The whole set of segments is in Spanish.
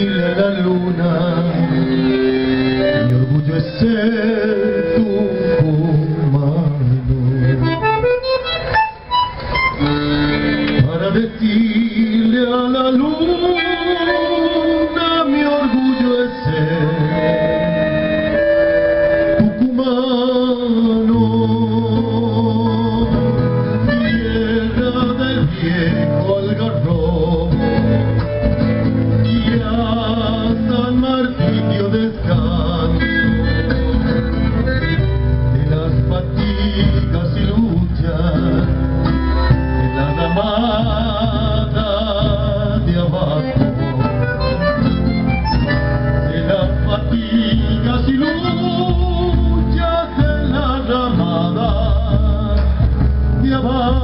decirle a la luna, mi orgullo es ser tucumano. Para decirle a la luna, mi orgullo es ser tucumano. Tierra del viejo Algarrobo, San Martín dio descanso de las fatigas y luchas de la ramada de abajo, de las fatigas y luchas de la ramada de abajo.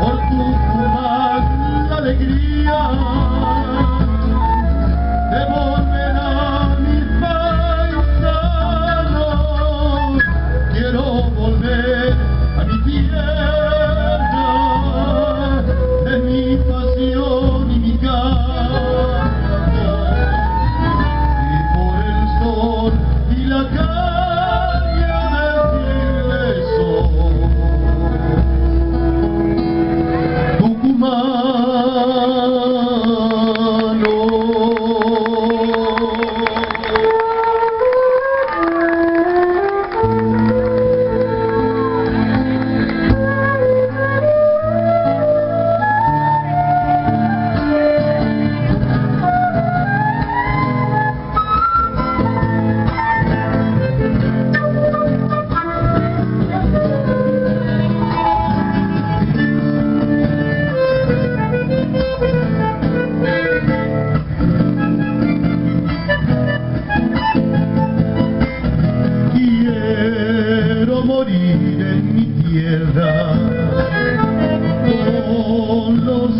Por Tucumán la alegría en mi tierra, con los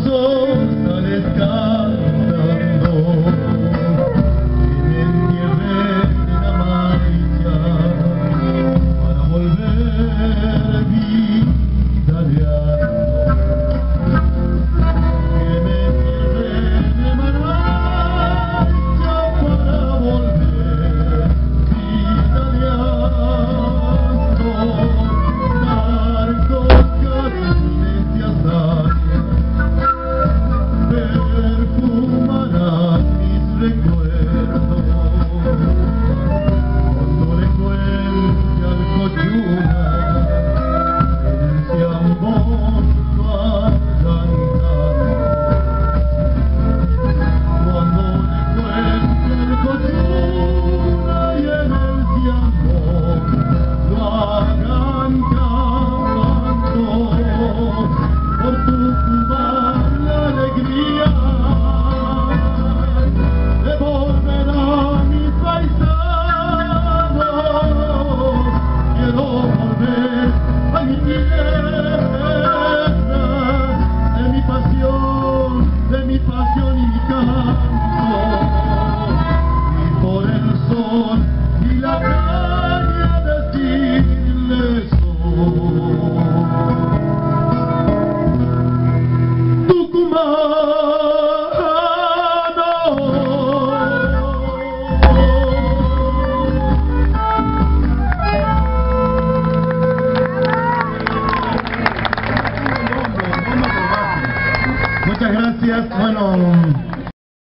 orzales cantando, que me entierren en la marcha para volver vida de alma, que me entierren en la marcha para volver vida de alma. Muchas gracias, bueno...